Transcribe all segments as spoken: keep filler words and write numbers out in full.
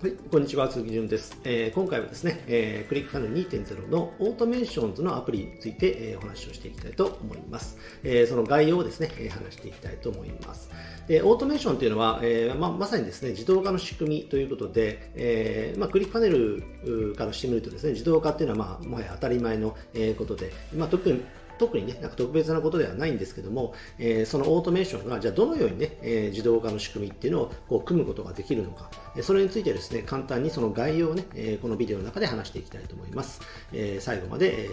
はい、こんにちは、鈴木潤です、えー。今回はですね、えー、クリックパネル にてんゼロ のオートメーションズのアプリについて、えー、お話をしていきたいと思います。えー、その概要をですね、えー、話していきたいと思います。で、オートメーションというのは、えーま、まさにですね、自動化の仕組みということで、えーま、クリックパネルからしてみるとですね、自動化というのは、まあ、もはや当たり前のことで、まあ、特に特にね、なんか特別なことではないんですけども、えー、そのオートメーションが、じゃあどのようにね、えー、自動化の仕組みっていうのをこう組むことができるのか、それについてですね、簡単にその概要をね、えー、このビデオの中で話していきたいと思います。えー、最後まで、え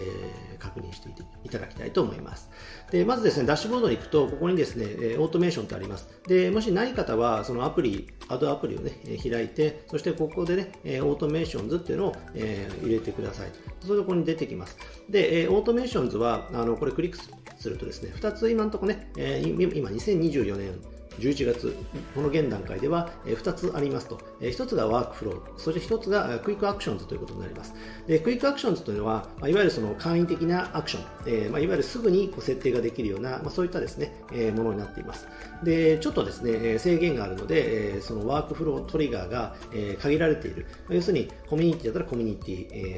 ー、確認していただきたいと思います。で、まずですね、ダッシュボードに行くと、ここにですね、オートメーションとあります。で、もしない方は、そのアプリ、アドアプリをね、開いて、そしてここでね、オートメーションズっていうのを、えー、入れてください。それでここに出てきます。で、オートメーションズは、あのこれクリックするとですね、ふたつ今のところね、えー、今にせんにじゅうよねんじゅういちがつ、この現段階ではふたつありますと。ひとつがワークフロー、そしてひとつがクイックアクションズということになります。で、クイックアクションズというのは、いわゆるその簡易的なアクション、えーまあ、いわゆるすぐにこう設定ができるような、まあ、そういったですね、えー、ものになっています。で、ちょっとですね、制限があるので、そのワークフロートリガーが限られている。要するに、コミュニティだったらコミュニテ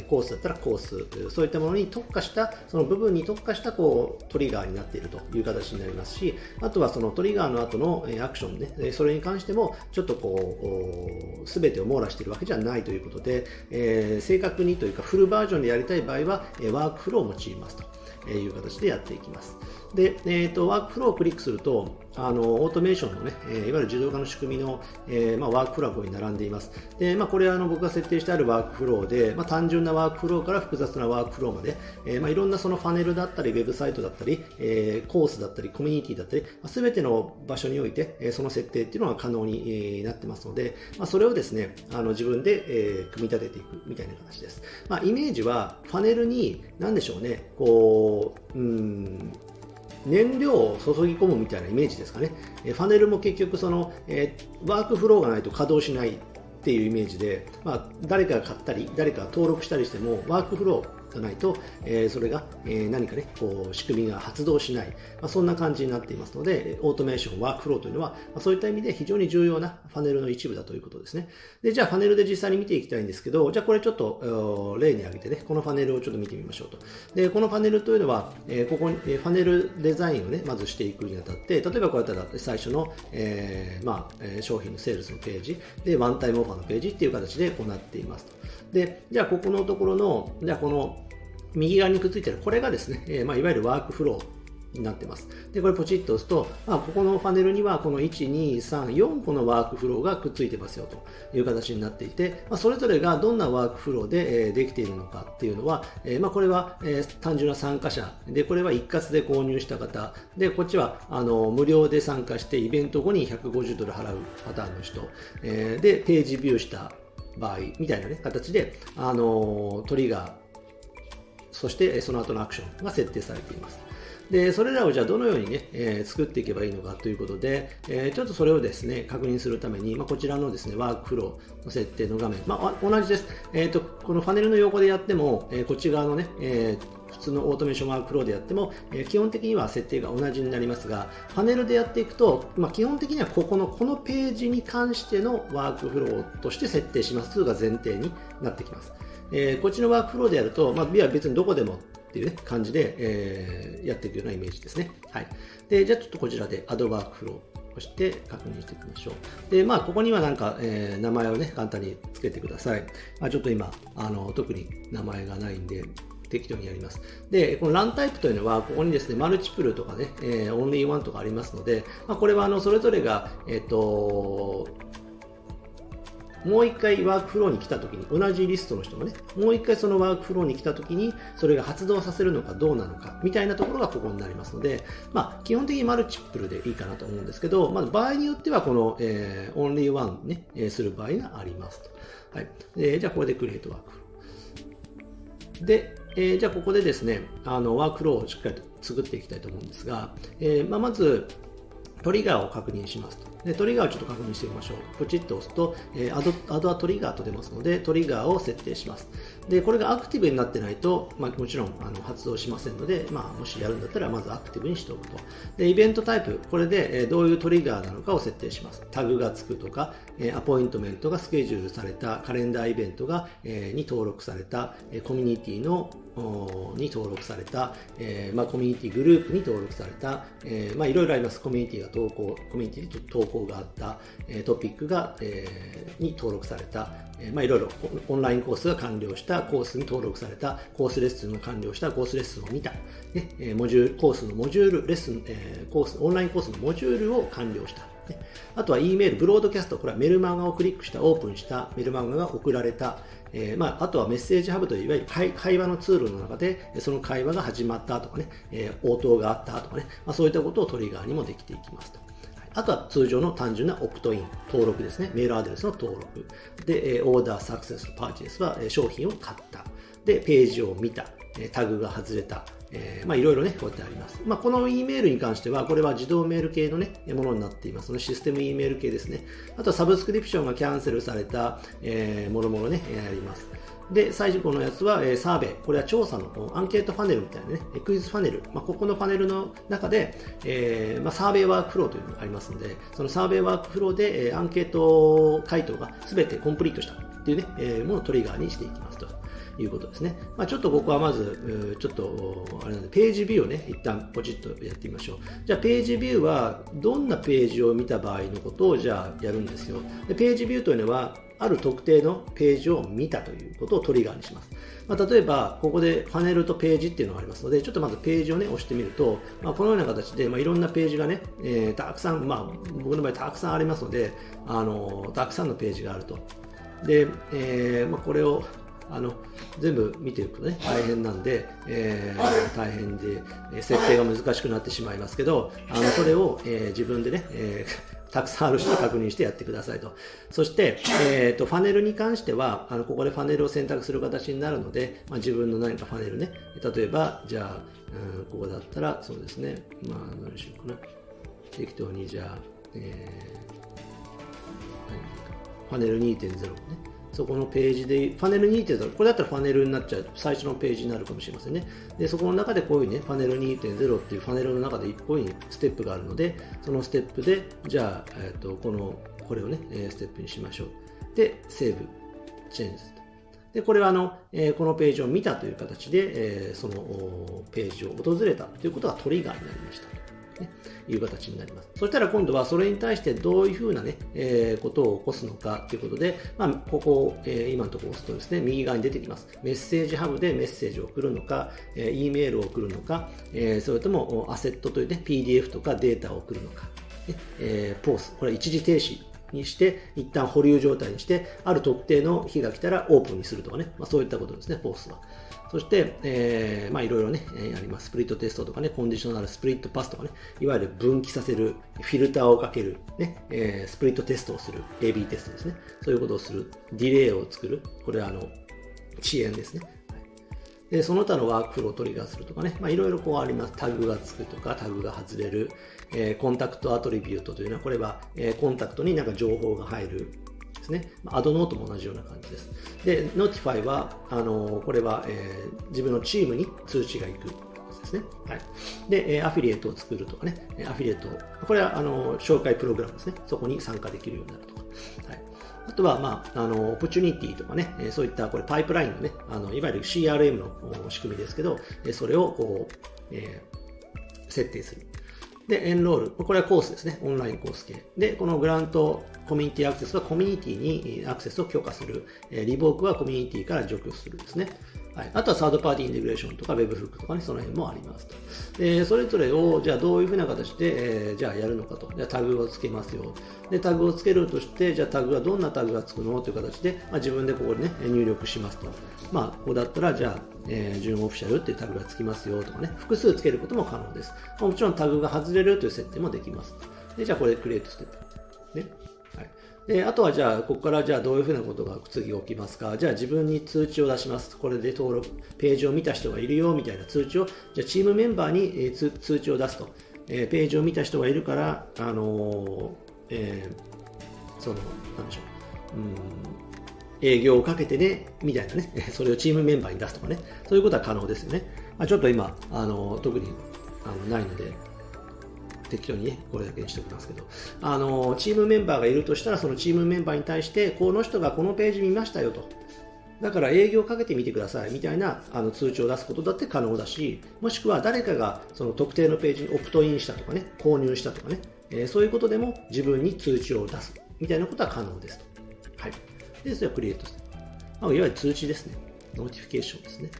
ィ、コースだったらコース、そういったものに特化した、その部分に特化したこうトリガーになっているという形になりますし、あとはそのトリガーの後のアクションね、それに関してもちょっとこう全てを網羅しているわけじゃないということで、えー、正確にというかフルバージョンでやりたい場合はワークフローを用いますという形でやっていきます。で、えーと、ワークフローをクリックすると、あのオートメーションのね、えー、いわゆる自動化の仕組みの、えーまあ、ワークフローがここに並んでいます。で、まあ、これはあの僕が設定してあるワークフローで、まあ、単純なワークフローから複雑なワークフローまで、えーまあ、いろんなそのパネルだったりウェブサイトだったり、えー、コースだったりコミュニティだったり、まあ、全ての場所において、えー、その設定っていうのが可能になってますので、まあ、それをですね、あの自分で、えー、組み立てていくみたいな形です。まあ、イメージはパネルに何でしょうね、こう、うーん燃料を注ぎ込むみたいなイメージですかね。パネルも結局その、えー、ワークフローがないと稼働しないっていうイメージで、まあ、誰かが買ったり誰かが登録したりしてもワークフローがないと、えー、それが、えー、何かねこう仕組みが発動しない、まあ、そんな感じになっていますので、オートメーションワークフローというのは、まあ、そういった意味で非常に重要なパネルの一部だということですね。で、じゃあパネルで実際に見ていきたいんですけど、じゃあこれちょっと例に挙げてね、このパネルをちょっと見てみましょうと。で、このパネルというのは、えー、ここに、えー、パネルデザインをねまずしていくにあたって、例えばこうやったら最初の、えーまあ、商品のセールスのページでワンタイムオファーのページっていう形で行っていますと。で、じゃあここのところの、じゃあこの右側にくっついているこれがですね、えーまあ、いわゆるワークフローになってます。で、これポチッと押すと、まあ、ここのパネルにはこのいち、に、さん、よん個のワークフローがくっついてますよという形になっていて、まあ、それぞれがどんなワークフローで、えー、できているのかっていうのは、えーまあ、これは、えー、単純な参加者で、これは一括で購入した方で、こっちはあの無料で参加してイベント後にひゃくごじゅうドル払うパターンの人、えー、でページビューした場合みたいな、ね、形で、あのー、トリガー、そしてその後のアクションが設定されています。で、それらをじゃあどのようにね、えー、作っていけばいいのかということで、えー、ちょっとそれをですね、確認するために、まあ、こちらのですね、ワークフローの設定の画面、まあ、同じです。えーと、このパネルの横でやっても、えー、こっち側のね、えー普通のオートメーションワークフローでやっても、えー、基本的には設定が同じになりますが、パネルでやっていくと、まあ、基本的にはここのこのページに関してのワークフローとして設定しますが前提になってきます。えー、こっちのワークフローでやると、まあ、ビアは別にどこでもっていう、ね、感じで、えー、やっていくようなイメージですね。はい、で、じゃあちょっとこちらでアドワークフローそして確認していきましょう。で、まあ、ここにはなんか、えー、名前をね簡単につけてください。まあ、ちょっと今あの特に名前がないんで適当にやります。で、このランタイプというのはここにですね、マルチプルとかね、えー、オンリーワンとかありますので、まあ、これはあのそれぞれが、えーともう一回ワークフローに来たときに、同じリストの人もね、もう一回そのワークフローに来たときに、それが発動させるのかどうなのか、みたいなところがここになりますので、まあ、基本的にマルチプルでいいかなと思うんですけど、まあ、場合によっては、この、えー、オンリーワンね、えー、する場合がありますと。はい。で、じゃあ、ここでクリエイトワークフロー。で、えー、じゃあ、ここでですね、あの、ワークフローをしっかりと作っていきたいと思うんですが、えー、まあ、まず、トリガーを確認しますと。で、トリガーをちょっと確認してみましょう。ポチッと押すと、えー、アド、アドはトリガーと出ますので、トリガーを設定します。でこれがアクティブになってないと、まあ、もちろんあの発動しませんので、まあ、もしやるんだったらまずアクティブにしておくと。でイベントタイプ、これでどういうトリガーなのかを設定します。タグがつくとかアポイントメントがスケジュールされた、カレンダーイベントがに登録された、コミュニティのに登録された、まあ、コミュニティグループに登録された、まあ、いろいろあります。コミュニティが投稿、コミュニティに投稿があった、トピックがに登録された、まあ、いろいろオンラインコースが完了した、コースに登録された、コースレッスンの完了した、コースレッスンを見た、ね、モジュール、コースのモジュール、レッスン、コース、オンラインコースのモジュールを完了した。あとは E メール、ブロードキャスト、これはメルマガをクリックした、オープンした、メルマガが送られた、えーまあ、あとはメッセージハブといういわゆる 会, 会話のツールの中でその会話が始まったとかね、えー、応答があったとかね、まあ、そういったことをトリガーにもできていきますと。あとは通常の単純なオプトイン、登録ですね、メールアドレスの登録。で、オーダー、サクセス、パーチェスは商品を買った。で、ページを見た。タグが外れた。えー、まあいろいろね、こうやってあります。まあ、この E メールに関しては、これは自動メール系のね、ものになっていますので、システム E メール系ですね。あとはサブスクリプションがキャンセルされた、えー、もろもろね、あります。で、最後のやつは、えー、サーベイ。これは調査のアンケートパネルみたいなね、クイズパネル。まあ、ここのパネルの中で、えーまあ、サーベイワークフローというのがありますので、そのサーベイワークフローで、えー、アンケート回答が全てコンプリートしたっていうね、えー、ものをトリガーにしていきますということですね。まあ、ちょっとここはまず、ちょっと、あれなんで、ページビューをね、一旦ポチッとやってみましょう。じゃあ、ページビューは、どんなページを見た場合のことを、じゃあ、やるんですよ。で、ページビューというのは、ある特定のページを見たということをトリガーにします。まあ、例えば、ここでパネルとページっていうのがありますので、ちょっとまずページをね、押してみると、まあ、このような形で、まあ、いろんなページがね、えー、たくさん、まあ、僕の場合たくさんありますので、あのー、たくさんのページがあると。で、えー、まあ、これを、あの全部見ていくとね、大変なんで、えー、大変で、設定が難しくなってしまいますけど、あのそれを、えー、自分でね、えー、たくさんある人を確認してやってくださいと。そして、えー、とファネルに関しては、あのここでファネルを選択する形になるので、まあ、自分の何かファネルね、例えば、じゃあ、うん、ここだったら、そうですね、まあ、何しようかな、適当に、じゃあ、えー、ファネル にてんゼロ ね。そこのページで、パネル にてんゼロ、これだったらパネルになっちゃう、最初のページになるかもしれませんね。で、そこの中でこういうね、パネル にてんゼロ っていうパネルの中でいっこにステップがあるので、そのステップで、じゃあ、えっと、この、これをね、ステップにしましょう。で、セーブ、チェンジと。で、これはあの、えー、このページを見たという形で、えー、そのページを訪れたということがトリガーになりました。ね、いう形になります。そしたら今度はそれに対してどういうふうなね、えー、ことを起こすのかということで、まあ、ここを、えー、今のところ押すとですね、右側に出てきます。メッセージハブでメッセージを送るのか、えー、E メールを送るのか、えー、それともアセットというね、ピーディーエフ とかデータを送るのか、ね、えー、ポーズ、これは一時停止にして、一旦保留状態にして、ある特定の日が来たらオープンにするとかね、まあ、そういったことですね、ポーズは。そして、えー、まあいろいろね、えー、あります。スプリットテストとかね、コンディショナルスプリットパスとかね、いわゆる分岐させる、フィルターをかける、ね、えー、スプリットテストをする、エービー テストですね。そういうことをする、ディレイを作る、これはあの、遅延ですね。で、その他のワークフローをトリガーするとかね、まあ、いろいろこうあります。タグがつくとか、タグが外れる、えー、コンタクトアトリビュートというのは、これは、えー、コンタクトになんか情報が入る。アドノートも同じような感じです。で、ノティファイは、あのー、これは、えー、自分のチームに通知がいくですね。はい。で、アフィリエイトを作るとかね、アフィリエイト、これはあのー、紹介プログラムですね。そこに参加できるようになるとか。はい、あとは、まあ、あのー、オプチュニティとかね、そういったこれパイプラインのね、あのいわゆる シーアールエム の仕組みですけど、それをこう、えー、設定する。で、エンロール。これはコースですね。オンラインコース系。で、このグラントコミュニティアクセスはコミュニティにアクセスを許可する。リボークはコミュニティから除去するですね。はい。あとはサードパーティーインテグレーションとか Webhook とかね、その辺もありますと。で、それぞれを、じゃあどういうふうな形で、えー、じゃあやるのかと。じゃあタグをつけますよ。で、タグをつけるとして、じゃあタグはどんなタグがつくのという形で、まあ、自分でここにね、入力しますと。まあ、ここだったら、じゃあ、えー、純オフィシャルっていうタグがつきますよとかね、複数つけることも可能です。もちろんタグが外れるという設定もできます。で、じゃあこれでクリエイトステップ。ね。はい。で、あとはじゃあ、ここからじゃあどういうふうなことが次起きますか。じゃあ自分に通知を出します。これで登録、ページを見た人がいるよみたいな通知を、じゃあチームメンバーに、えー、通、通知を出すと、えー。ページを見た人がいるから、あのー、えー、その、なんでしょう。うん営業をかけてね、みたいなね、それをチームメンバーに出すとかね、そういうことは可能ですよね。まあ、ちょっと今、あの特にあのないので、適当にね、これだけにしておきますけど、あのチームメンバーがいるとしたら、そのチームメンバーに対して、この人がこのページ見ましたよと。だから営業かけてみてくださいみたいなあの通知を出すことだって可能だし、もしくは誰かがその特定のページにオプトインしたとかね、購入したとかね、えー、そういうことでも自分に通知を出すみたいなことは可能ですと。はい。で、それはクリエイトする。まあ、いわゆる通知ですね。ノーティフィケーションですね。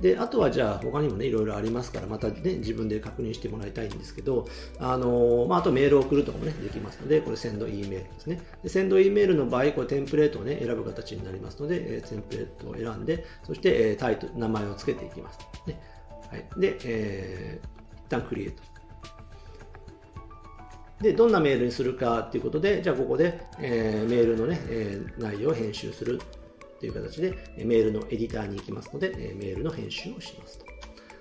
で、あとはじゃあ他にもね、いろいろありますから、またね、自分で確認してもらいたいんですけど、あのー、まあ、あとメールを送るとかもね、できますので、これ、センド E メールですね。で、センド E メールの場合、これ、テンプレートをね、選ぶ形になりますので、えー、テンプレートを選んで、そして、えー、タイトル、名前を付けていきます。ね、はい。で、えー、一旦クリエイト。で、どんなメールにするかっていうことで、じゃあここで、えー、メールのね、えー、内容を編集する。という形でメールのエディターに行きますので、メールの編集をしますと。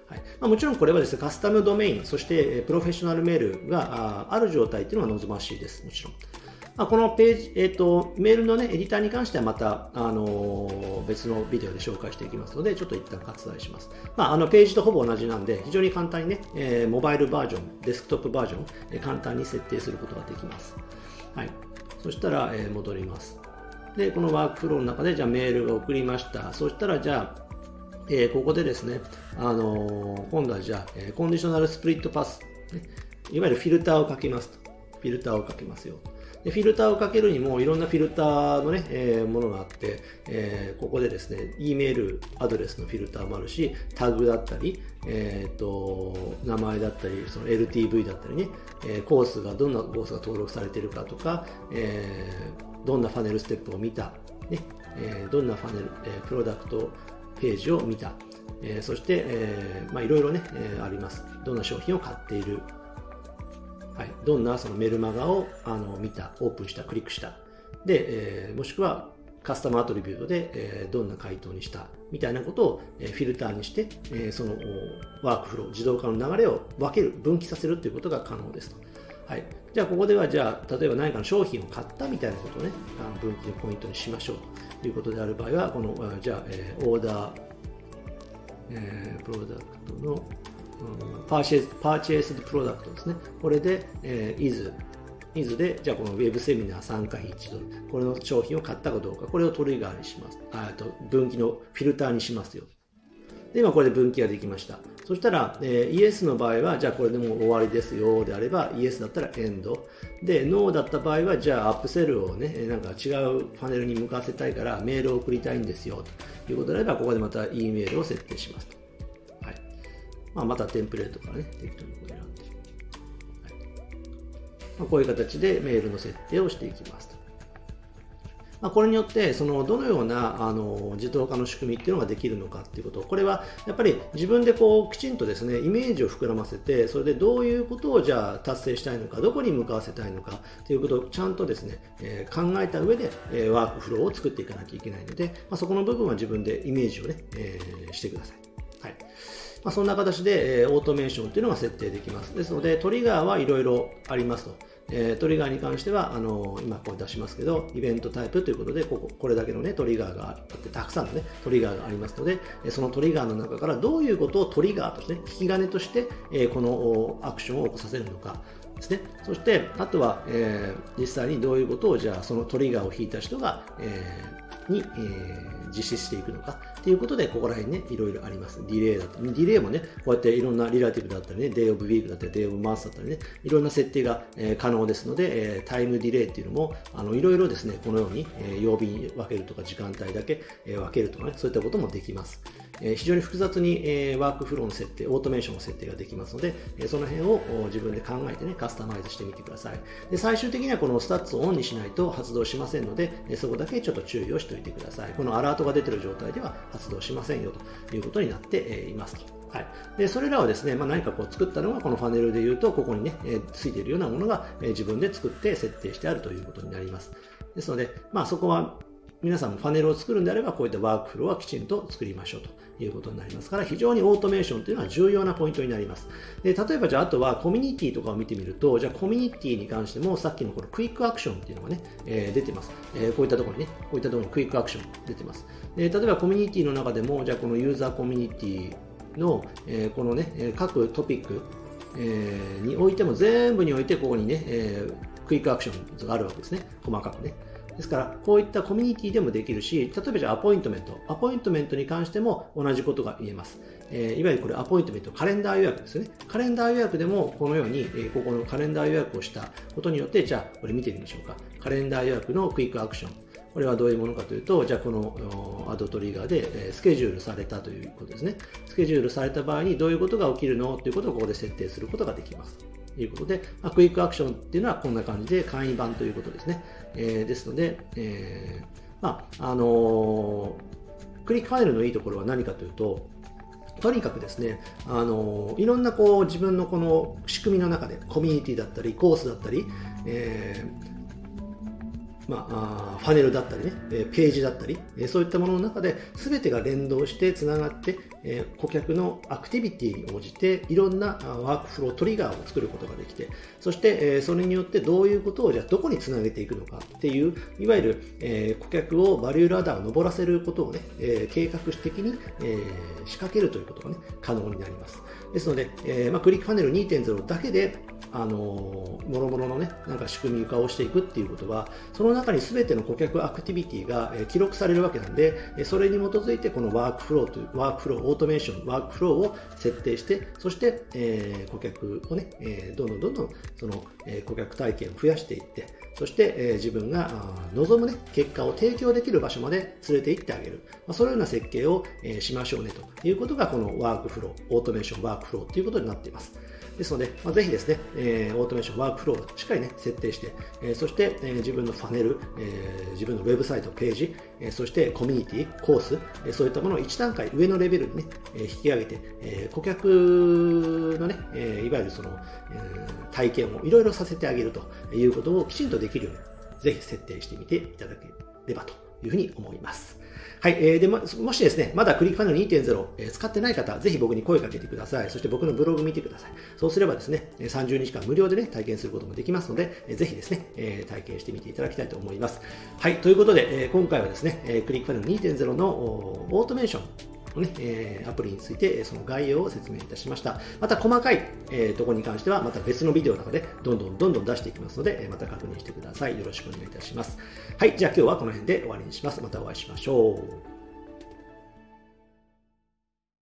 はい、まあ、もちろんこれはですね、カスタムドメイン、そしてプロフェッショナルメールがある状態というのが望ましいです、もちろん。まあ、このページ、えーと、メールの、ね、エディターに関してはまた、あのー、別のビデオで紹介していきますので、ちょっと一旦割愛します。まあ、あのページとほぼ同じなんで、非常に簡単にね、えー、モバイルバージョン、デスクトップバージョン、えー、簡単に設定することができます。はい、そしたら、えー、戻ります。で、このワークフローの中で、じゃあメールが送りました。そしたら、じゃあ、えー、ここでですね、あのー、今度はじゃあ、えー、コンディショナルスプリットパス、ね。いわゆるフィルターをかけますと。フィルターをかけますよ。で、フィルターをかけるにも、いろんなフィルターのね、えー、ものがあって、えー、ここでですね、E メールアドレスのフィルターもあるし、タグだったり、えー、と名前だったり、その エルティーブイ だったりね、えー、コースが、どんなコースが登録されているかとか、えー、どんなファネルステップを見た、ね、えー、どんなファネル、えー、プロダクトページを見た、えー、そして、えーまあ、いろいろね、えー、あります。どんな商品を買っている。はい、どんなそのメルマガをあの見た、オープンした、クリックした。で、えー、もしくはカスタムアトリビュートで、えー、どんな回答にしたみたいなことを、えー、フィルターにして、えー、そのワークフロー、自動化の流れを分ける、分岐させるということが可能ですと。はい、じゃあ、ここではじゃあ、例えば何かの商品を買ったみたいなことをね、あの分岐のポイントにしましょうということである場合は、この、じゃあ、えー、オーダー、えー、プロダクトのパーチェイス、パーチェイスプロダクトですね。これで、えー、イズ。イズで、じゃあこのウェブセミナー参加費いちドル。これの商品を買ったかどうか。これをトリガーにします。あと、分岐のフィルターにしますよ。で、今これで分岐ができました。そしたら、えー、イエスの場合は、じゃあこれでもう終わりですよであれば、イエスだったらエンド。で、ノーだった場合は、じゃあアップセルをね、なんか違うパネルに向かわせたいから、メールを送りたいんですよ。ということであれば、ここでまた E メールを設定します。まあ、またテンプレートからね、適当にこう選んで、はい、まあ、こういう形でメールの設定をしていきますと。まあ、これによって、そのどのようなあの自動化の仕組みっていうのができるのかっていうこと、これはやっぱり自分でこうきちんとですね、イメージを膨らませて、それでどういうことをじゃあ達成したいのか、どこに向かわせたいのかっていうことをちゃんとですね、えー、考えた上で、えー、ワークフローを作っていかなきゃいけないので、まあ、そこの部分は自分でイメージをね、えー、してください。はい、まあ、そんな形で、えー、オートメーションというのが設定できます。ですので、トリガーはいろいろありますと。えー、トリガーに関しては、あのー、今これ出しますけど、イベントタイプということで、ここ、これだけのね、トリガーがあって、たくさんのね、トリガーがありますので、そのトリガーの中からどういうことをトリガーとして、ね、引き金として、えー、このアクションを起こさせるのかですね。そして、あとは、えー、実際にどういうことを、じゃあ、そのトリガーを引いた人が、えー、に、えー実施していくのかということで、ここら辺ね、いろいろあります。ディレイだったり、ディレイもね、こうやっていろんなリラティブだったりね、デイオブウィークだったり、デイオブマンスだったりね、いろんな設定が可能ですので、タイムディレイっていうのも、あのいろいろですね、このように曜日に分けるとか、時間帯だけ分けるとかね、そういったこともできます。非常に複雑にワークフローの設定、オートメーションの設定ができますので、その辺を自分で考えてね、カスタマイズしてみてください。で、最終的にはこのスタッツをオンにしないと発動しませんので、そこだけちょっと注意をしておいてください。このアラートが出ている状態では発動しませんよということになっていますと。はい、でそれらをですね、まあ、何かこう作ったのがこのパネルでいうと、ここにね、えー、ついているようなものが、えー、自分で作って設定してあるということになります。ですので、まあ、そこは皆さんもパネルを作るんであれば、こういったワークフローはきちんと作りましょうということになりますから、非常にオートメーションというのは重要なポイントになります。で、例えばじゃあ、あとはコミュニティとかを見てみると、じゃあコミュニティに関しても、さっきのこのクイックアクションっていうのがね、えー、出てます、えー。こういったところにね、こういったところにクイックアクション出てます。で、例えばコミュニティの中でも、じゃあこのユーザーコミュニティの、えー、このね、各トピック、えー、においても、全部においてここにね、えー、クイックアクションがあるわけですね、細かくね。ですから、こういったコミュニティでもできるし、例えばじゃあアポイントメント、アポイントメントに関しても同じことが言えます。えー、いわゆるこれアポイントメント、カレンダー予約ですよね。カレンダー予約でもこのように、えー、ここのカレンダー予約をしたことによって、じゃあこれ見てみましょうか。カレンダー予約のクイックアクション。これはどういうものかというと、じゃあこのアドトリガーでスケジュールされたということですね。スケジュールされた場合にどういうことが起きるのということをここで設定することができます。ということで、まあ、クイックアクションっていうのはこんな感じで簡易版ということですね。えー、ですので、えー、まあ、あのー、クリックファイルのいいところは何かというと、とにかくですね、あのー、いろんなこう自分のこの仕組みの中で、コミュニティだったり、コースだったり、えーまあ、パネルだったりね、ページだったり、そういったものの中で全てが連動してつながって、顧客のアクティビティに応じていろんなワークフロー、トリガーを作ることができて、そしてそれによってどういうことをじゃあどこにつなげていくのかっていう、いわゆる顧客をバリューラダーを上らせることをね、計画的に仕掛けるということがね、可能になります。ですので、まあ、クリックパネル にてんゼロ だけで、あのー、もろもろのね、なんか仕組み化をしていくっていうことは、その中に全ての顧客アクティビティが記録されるわけなんで、それに基づいてこのワークフローという、ワークフロー、オートメーション、ワークフローを設定して、そして、えー、顧客をね、えー、どんどんどんどんその、えー、顧客体験を増やしていって、そして、えー、自分が望むね、結果を提供できる場所まで連れて行ってあげる。まあ、そのような設計を、えー、しましょうねということが、このワークフロー、オートメーション、ワークフローということになっています。ですので、まあ、ぜひですね、えー、オートメーション、ワークフローをしっかりね、設定して、えー、そして、えー、自分のパネル、えー、自分のウェブサイト、ページ、えー、そしてコミュニティ、コース、えー、そういったものをいち段階上のレベルにね、えー、引き上げて、えー、顧客のね、えー、いわゆるその、えー、体験をいろいろさせてあげるということをきちんとできるように、ぜひ設定してみていただければというふうに思います。はい。えー、で、もしですね、まだクリックファイル にてんゼロ、えー、使ってない方、ぜひ僕に声かけてください。そして僕のブログ見てください。そうすればですね、さんじゅうにちかん無料でね、体験することもできますので、えー、ぜひですね、えー、体験してみていただきたいと思います。はい。ということで、えー、今回はですね、えー、クリックファイル にてんゼロ のーオートメーション、ねえー、アプリについてその概要を説明いたしました。また細かい、えー、ところに関してはまた別のビデオの中でどんどんどんどん出していきますので、また確認してください。よろしくお願いいたします。はい、じゃあ今日はこの辺で終わりにします。またお会いしましょう。